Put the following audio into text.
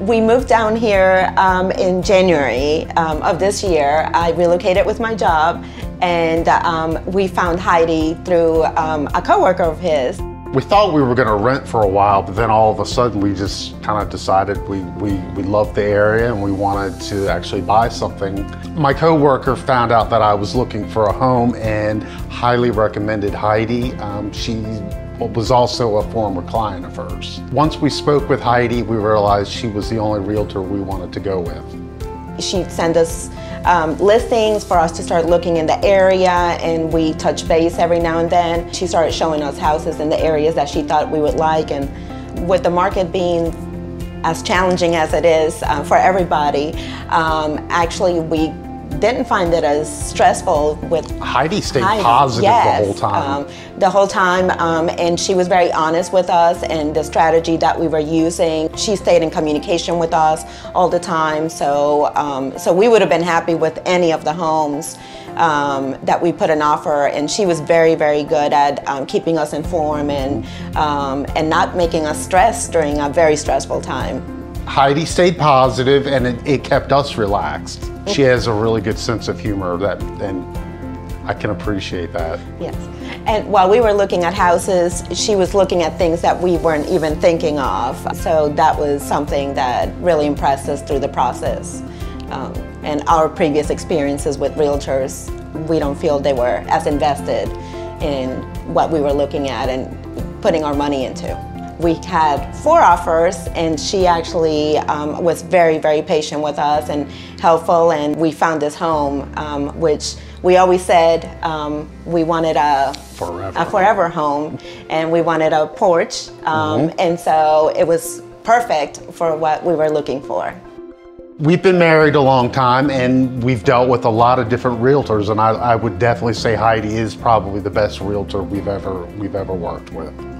We moved down here in January of this year. I relocated with my job, and we found Heidi through a coworker of his. We thought we were going to rent for a while, but then all of a sudden we just kind of decided we loved the area and we wanted to actually buy something. My coworker found out that I was looking for a home and highly recommended Heidi. She was also a former client of hers. Once we spoke with Heidi, we realized she was the only realtor we wanted to go with. She'd send us listings for us to start looking in the area, and we touch base every now and then. She started showing us houses in the areas that she thought we would like, and with the market being as challenging as it is for everybody, actually we didn't find it as stressful with Heidi. Stayed positive, yes, the whole time. And she was very honest with us and the strategy that we were using. She stayed in communication with us all the time, so we would have been happy with any of the homes that we put an offer, and she was very, very good at keeping us informed and not making us stressed during a very stressful time. Heidi stayed positive, and it kept us relaxed. She has a really good sense of humor, and I can appreciate that. Yes, and while we were looking at houses, she was looking at things that we weren't even thinking of. So that was something that really impressed us through the process. And our previous experiences with realtors, we don't feel they were as invested in what we were looking at and putting our money into. We had 4 offers, and she actually was very, very patient with us and helpful, and we found this home, which we always said we wanted a forever home, and we wanted a porch, and so it was perfect for what we were looking for. We've been married a long time, and we've dealt with a lot of different realtors, and I would definitely say Heidi is probably the best realtor we've ever worked with.